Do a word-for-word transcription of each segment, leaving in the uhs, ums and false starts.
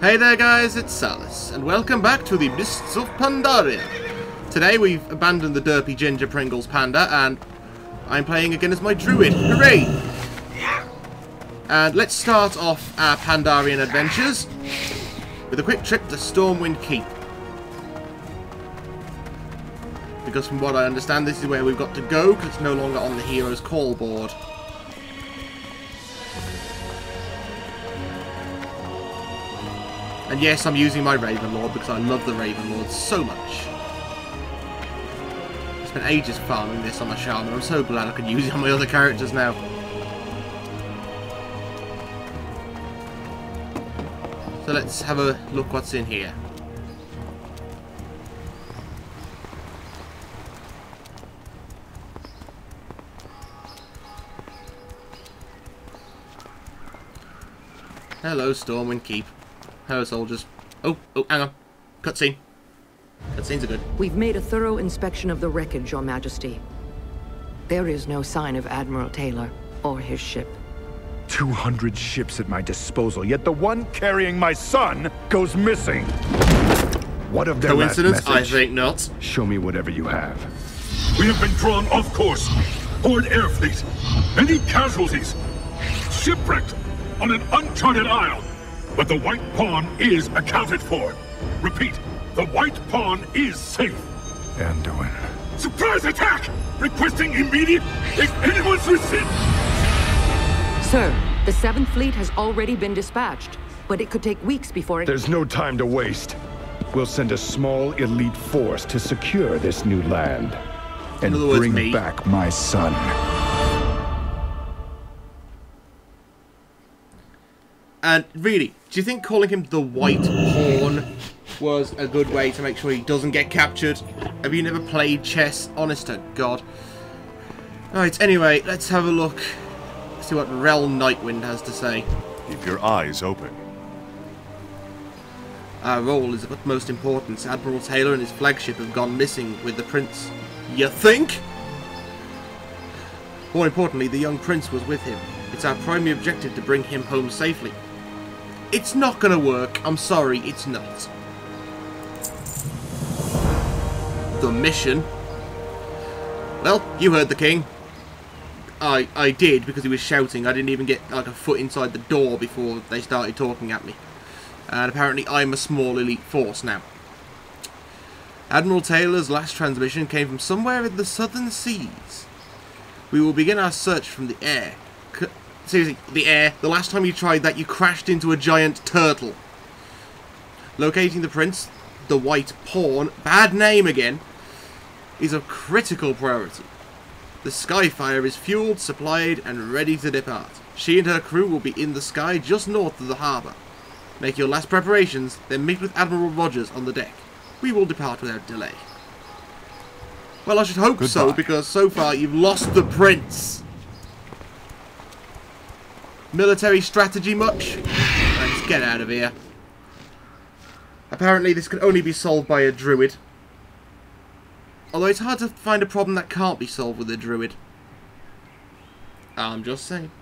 Hey there guys, it's Salis, and welcome back to the Mists of Pandaria. Today we've abandoned the Derpy Ginger Pringles Panda, and I'm playing again as my druid. Hooray! And let's start off our Pandarian adventures with a quick trip to Stormwind Keep. Because from what I understand, this is where we've got to go, because it's no longer on the hero's call board. And yes, I'm using my Ravenlord because I love the Ravenlord so much. I spent ages farming this on my shaman. I'm so glad I could use it on my other characters now. So let's have a look what's in here. Hello, Stormwind Keep. Hello, soldiers. Oh, oh, hang on. Cutscene. Cutscenes are good. We've made a thorough inspection of the wreckage, Your Majesty. There is no sign of Admiral Taylor or his ship. Two hundred ships at my disposal, yet the one carrying my son goes missing. What of their coincidence? I think not. Show me whatever you have. We have been drawn off course. Horde air fleet. Many casualties. Shipwrecked on an uncharted isle. But the White Pawn is accounted for. Repeat, the White Pawn is safe. Anduin. Surprise attack! Requesting immediate... If anyone's received... Sir, the seventh Fleet has already been dispatched, but it could take weeks before it... There's no time to waste. We'll send a small elite force to secure this new land. And bring me. back my son. And really, do you think calling him the White Pawn was a good way to make sure he doesn't get captured? Have you never played chess? Honest to God. Alright, anyway, let's have a look. See what Rel Nightwind has to say. Keep your eyes open. Our role is of utmost importance. Admiral Taylor and his flagship have gone missing with the prince. You think? More importantly, the young prince was with him. It's our primary objective to bring him home safely. It's not gonna work. I'm sorry, it's not. The mission. Well, you heard the king. I I did, because he was shouting. I didn't even get like a foot inside the door before they started talking at me. And apparently I'm a small elite force now. Admiral Taylor's last transmission came from somewhere in the southern seas. We will begin our search from the air. C Seriously, the air. The last time you tried that, you crashed into a giant turtle. Locating the prince, the White Pawn, bad name again, is of critical priority. The Skyfire is fueled, supplied, and ready to depart. She and her crew will be in the sky just north of the harbour. Make your last preparations, then meet with Admiral Rogers on the deck. We will depart without delay. Well, I should hope Goodbye. so, because so far you've lost the prince. Military strategy much? Let's get out of here. Apparently this can only be solved by a druid. Although it's hard to find a problem that can't be solved with a druid. I'm just saying.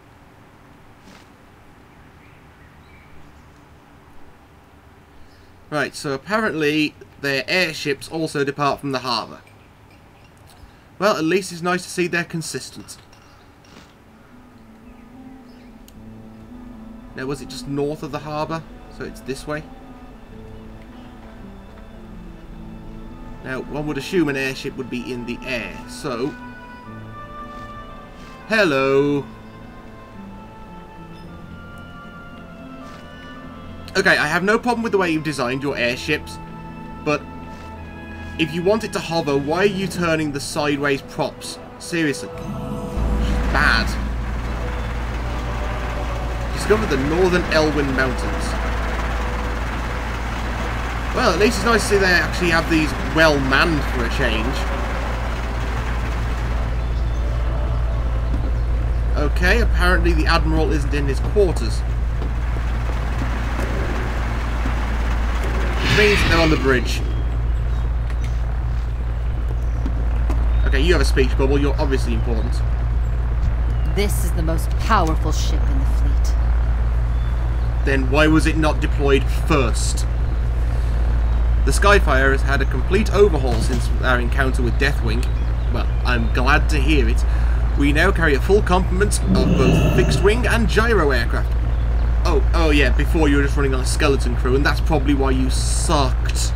Right, so apparently their airships also depart from the harbour. Well, at least it's nice to see they're consistent. Now, was it just north of the harbour? So it's this way. Now, one would assume an airship would be in the air, so... Hello! Okay, I have no problem with the way you've designed your airships, but if you want it to hover, why are you turning the sideways props? Seriously. Bad. Discover the northern Elwyn Mountains. Well, at least it's nice to see they actually have these well manned for a change. Okay, apparently the Admiral isn't in his quarters. Which means they're on the bridge. Okay, you have a speech bubble, you're obviously important. This is the most powerful ship in the fleet. then why was it not deployed first? The Skyfire has had a complete overhaul since our encounter with Deathwing. Well, I'm glad to hear it. We now carry a full complement of both fixed-wing and gyro aircraft. Oh, oh yeah, before you were just running on a skeleton crew, and that's probably why you sucked.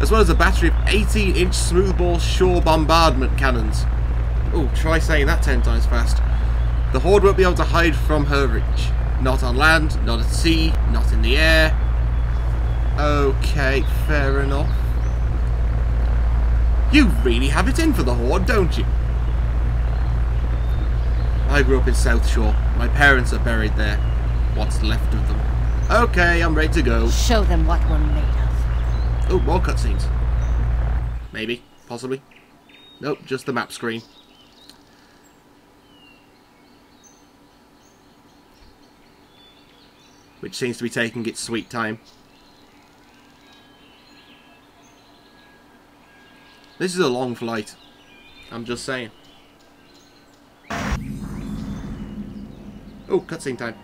As well as a battery of eighteen inch smoothbore shore bombardment cannons. Oh, try saying that ten times fast. The Horde won't be able to hide from her reach. Not on land, not at sea, not in the air. Okay, fair enough. You really have it in for the Horde, don't you? I grew up in South Shore. My parents are buried there. What's left of them. Okay, I'm ready to go. Show them what we're made of. Oh, more cutscenes. Maybe. Possibly. Nope, just the map screen. Which seems to be taking its sweet time. This is a long flight. I'm just saying. Oh, cutscene time.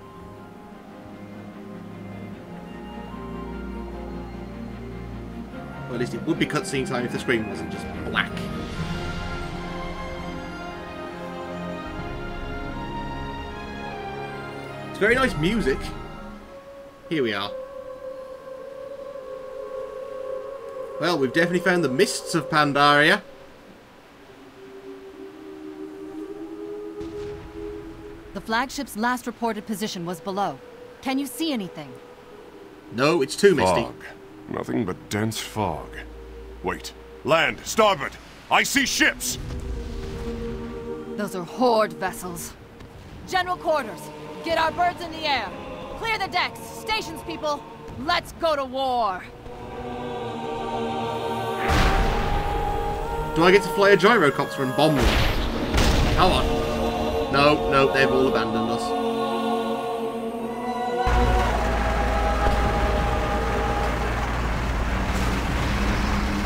Or at least it would be cutscene time if the screen wasn't just black. It's very nice music. Here we are. Well, we've definitely found the Mists of Pandaria. The flagship's last reported position was below. Can you see anything? No, it's too misty. Fog. Nothing but dense fog. Wait. Land! Starboard! I see ships! Those are Horde vessels. General quarters! Get our birds in the air! Clear the decks! Stations, people! Let's go to war! Do I get to fly a gyrocopter and bomb them? Come on. No, no, they've all abandoned us.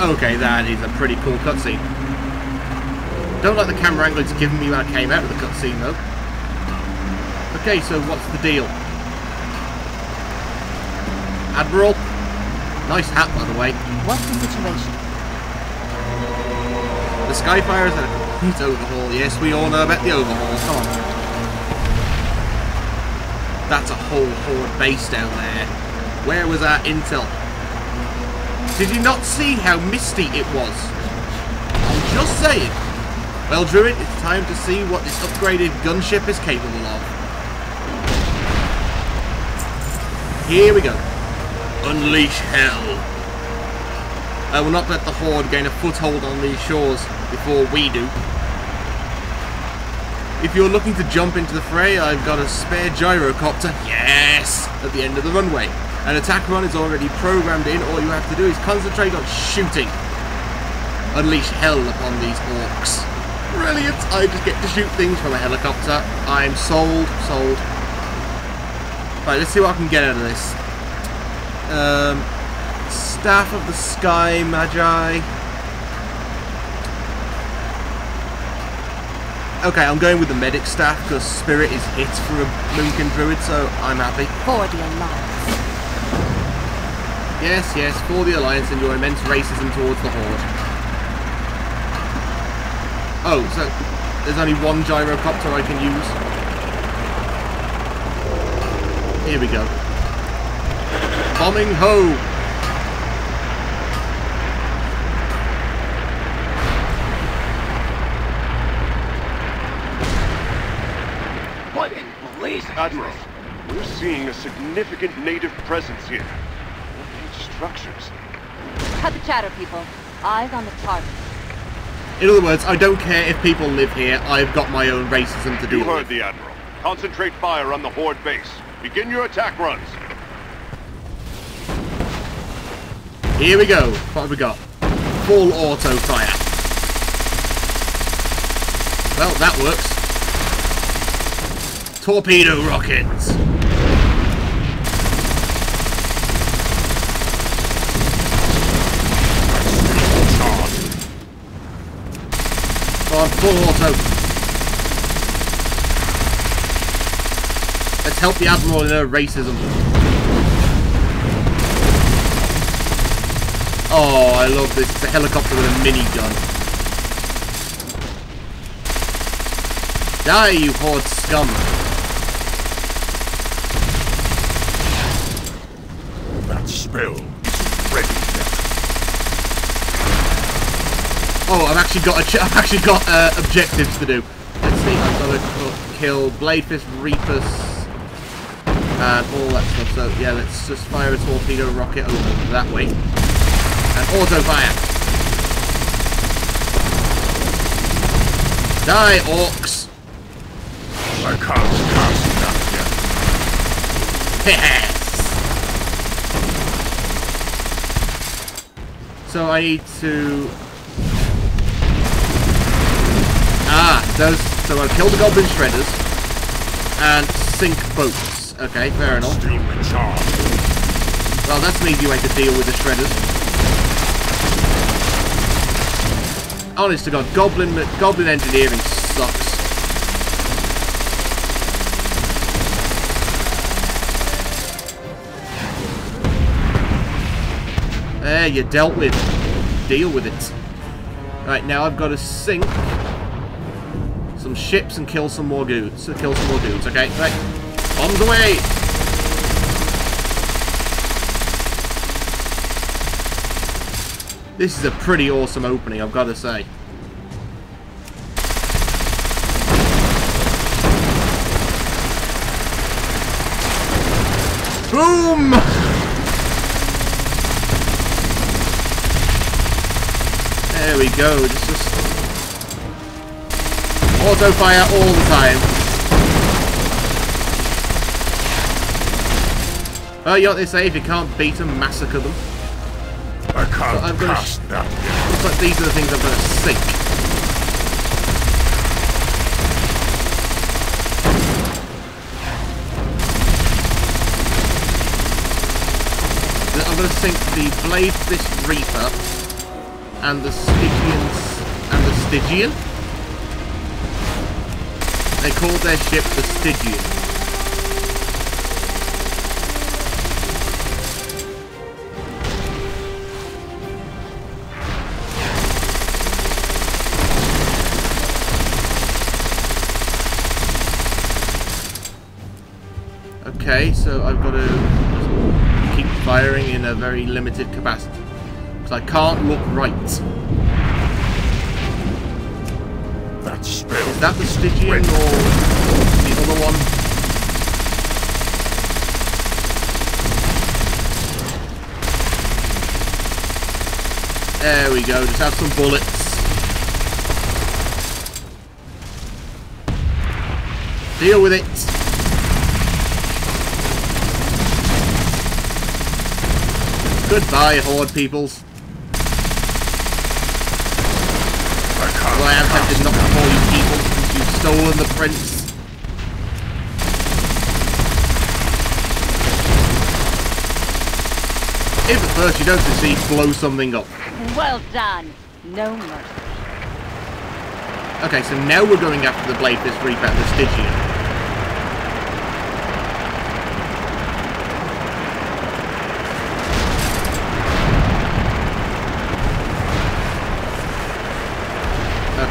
Okay, that is a pretty cool cutscene. Don't like the camera angle it's giving me when I came out of the cutscene, though. Okay, so what's the deal? Admiral? Nice hat, by the way. What's the situation? The Skyfire is at a complete overhaul. Yes, we all know about the overhaul. Come on. That's a whole Horde base down there. Where was our intel? Did you not see how misty it was? I'm just saying. Well, Druid, it's time to see what this upgraded gunship is capable of. Here we go. Unleash hell. I will not let the Horde gain a foothold on these shores before we do. If you're looking to jump into the fray, I've got a spare gyrocopter, yes, at the end of the runway. An attack run is already programmed in. All you have to do is concentrate on shooting. Unleash hell upon these orcs. Brilliant! I just get to shoot things from a helicopter. I'm sold, sold. Right, let's see what I can get out of this. Um, Staff of the Sky Magi. Okay, I'm going with the medic staff because spirit is hit for a Moonkin Druid, so I'm happy. For the Alliance. Yes, yes, for the Alliance and your immense racism towards the Horde. Oh, so there's only one gyrocopter I can use. Here we go. Bombing ho! Admiral, we're seeing a significant native presence here. Native structures. Cut the chatter, people. Eyes on the target. In other words, I don't care if people live here. I've got my own racism to deal with. You heard the Admiral. Concentrate fire on the Horde base. Begin your attack runs. Here we go. What have we got? Full auto fire. Well, that works. Torpedo rockets! Come on, full auto. Let's help the Admiral in her racism. Oh, I love this. It's a helicopter with a minigun. Die, you horde scum. That spell is ready. Oh, I've actually got a ch I've actually got uh, objectives to do. Let's see, I've got to kill Blade Fist Reapers and all that stuff. So yeah, let's just fire a torpedo rocket over that way and auto fire. Die, orcs! I can't cast enough yet. Yes. So I need to. Ah, those. So I killed the Goblin Shredders and sink boats. Okay, fair enough. Well, that's an easy way to deal with the Shredders. Honest to God, Goblin Goblin engineering sucks. There, you dealt with. Deal with it. Right now, I've got to sink some ships and kill some more dudes. Kill some more dudes. Okay, right. Bombs away! This is a pretty awesome opening, I've got to say. Boom! There we go. It's just auto fire all the time. Well, you know what they say, if you can't beat them, massacre them. I can't so I'm gonna cast that. Looks like these are the things I'm going to sink. I'm going to sink the Blade Fist Reaper and the Stygians and the Stygian. They called their ship the Stygian. Okay, so I've got to keep firing in a very limited capacity, because I can't look right. Is that the Stygian or the other one? There we go, just have some bullets. Deal with it. Goodbye, horde peoples. Well, I am tempted not to call you people since you've stolen the prince. If at first you don't succeed, blow something up. Well done. No mercy. Okay, so now we're going after the Blade Fist Reaper, the Stygian.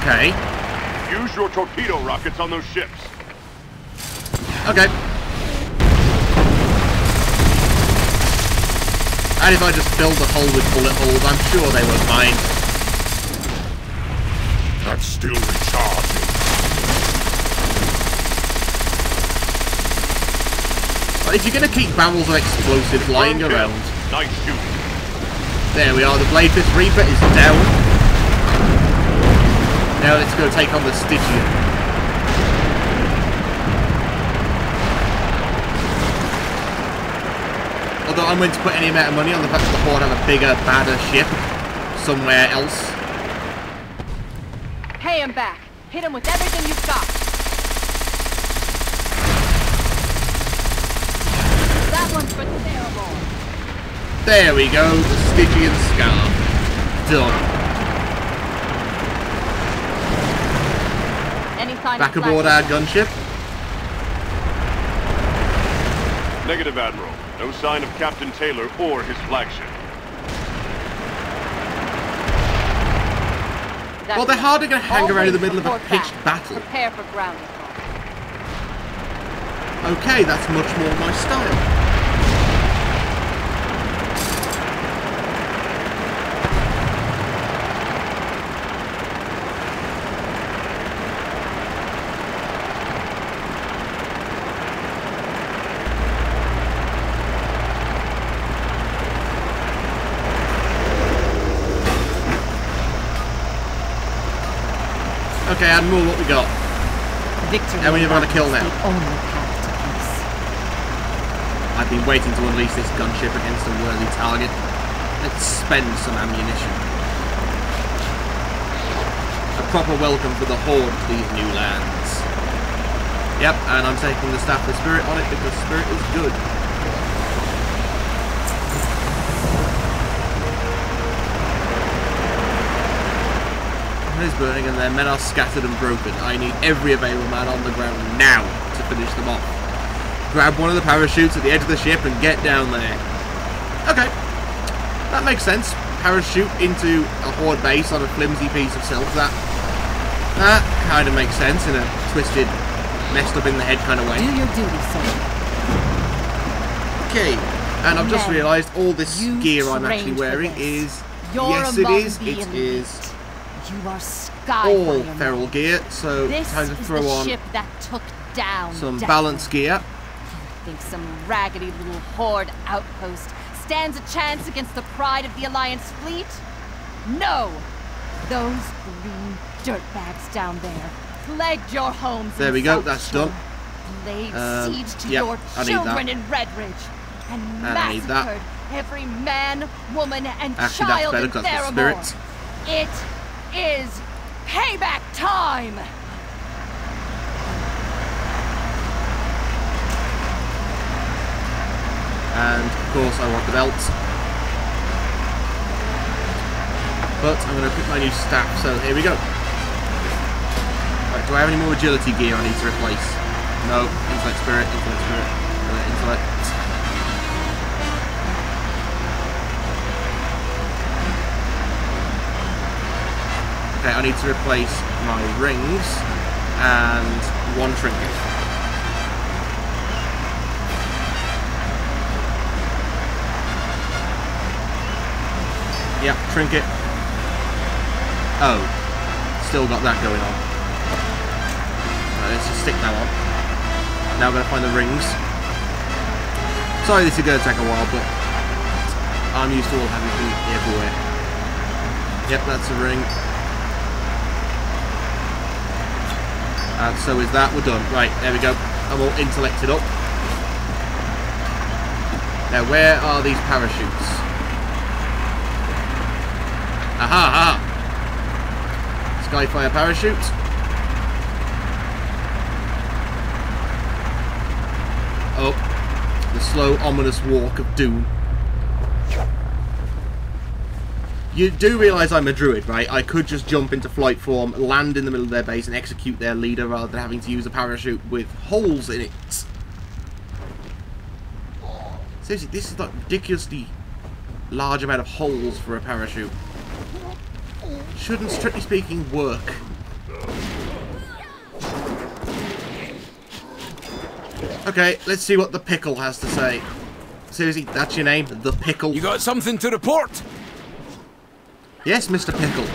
Okay. Use your torpedo rockets on those ships. Okay. And if I just filled the hole with bullet holes, I'm sure they were fine. That's still recharging. But if you're going to keep barrels of explosives lying around... Nice shooting. There we are, the Blade Fist Reaper is down. Now let's go take on the Stygian. Although I'm going to put any amount of money on the fact that the Horde have a bigger, badder ship somewhere else. Pay him back. Hit him with everything you've got. That one's for Theramore. There we go. The Stygian Scar. Done. Back aboard our gunship. Negative, Admiral. No sign of Captain Taylor or his flagship. That well, they're harder going to hang around in the middle of a pitched battle. Prepare for ground assault. Okay, that's much more my style. Okay, Admiral, what we got? Victory. How many have I got to kill now? The only path to peace. I've been waiting to unleash this gunship against a worthy target. Let's spend some ammunition. A proper welcome for the Horde to these new lands. Yep, and I'm taking the Staff of the Spirit on it because Spirit is good. Is burning and their men are scattered and broken. I need every available man on the ground now to finish them off. Grab one of the parachutes at the edge of the ship and get down there. Okay, that makes sense. Parachute into a Horde base on a flimsy piece of silk. That that kind of makes sense in a twisted, messed up in the head kind of way. Do your duty, soldier. Okay, and I've just realised all this gear I'm actually wearing is yes, it is. It is. You are all feral gear, so this time to throw on ship that took down some down. balance gear. You think some raggedy little Horde outpost stands a chance against the pride of the Alliance fleet? No! Those green dirtbags down there plagued your homes. There we go, that's done. Laid um, siege to yep, your children in Redridge and, and massacred every man, woman, and Actually, child in Theramore. It is payback time! And of course I want the belt. But I'm going to pick my new staff, so here we go. Right, do I have any more agility gear I need to replace? No. Intellect spirit, intellect spirit, uh, intellect. Okay, I need to replace my rings and one trinket. Yep, trinket. Oh, still got that going on. Right, let's just stick that on. Now I'm going to find the rings. Sorry this is going to take a while, but I'm used to all having things everywhere. Yep, that's a ring. And so is that, we're done. Right, there we go. I'm all intellected up. Now, where are these parachutes? Aha, aha! Skyfire parachute. Oh, the slow, ominous walk of doom. You do realise I'm a druid, right? I could just jump into flight form, land in the middle of their base, and execute their leader rather than having to use a parachute with holes in it. Seriously, this is like ridiculously large amount of holes for a parachute. Shouldn't, strictly speaking, work. Okay, let's see what the pickle has to say. Seriously, that's your name, the pickle. You got something to report? Yes, Mister Pickle.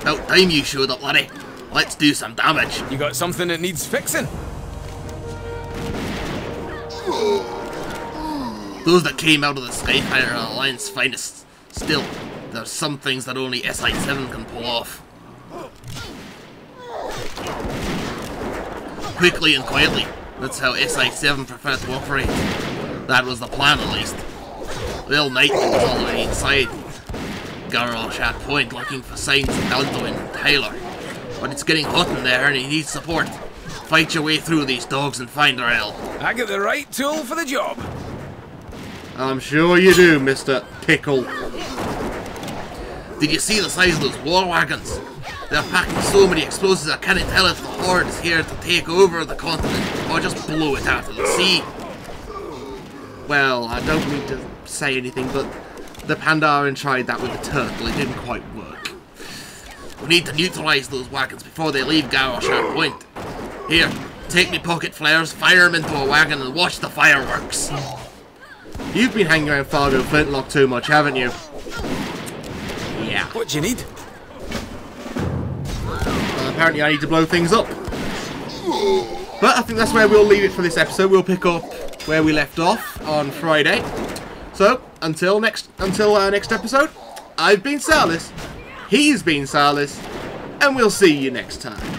About time you showed up, laddie. Let's do some damage. You got something that needs fixing? Those that came out of the Skyfire are Alliance finest. Still, there's some things that only S I seven can pull off. Quickly and quietly. That's how S I seven preferred to operate. That was the plan, at least. Rel Nightwind was already inside. Garrel Sharp Point looking for signs of Anduin and Taylor. But it's getting hot in there and he needs support. Fight your way through these dogs and find Rel. I get the right tool for the job. I'm sure you do, Mister Pickle. Did you see the size of those war wagons? They're packing so many explosives I can't tell if the Horde is here to take over the continent or just blow it out of the sea. well, I don't mean to say anything, but the Pandaren tried that with the turtle. It didn't quite work. We need to neutralize those wagons before they leave Garo Sharp Point. Here, take me pocket flares, fire them into a wagon, and watch the fireworks. You've been hanging around Fargo Flintlock too much, haven't you? Yeah. What do you need? Well, apparently I need to blow things up. But I think that's where we'll leave it for this episode. We'll pick up where we left off on Friday. So, until next until our next episode, I've been Salis, he's been Salis, and we'll see you next time.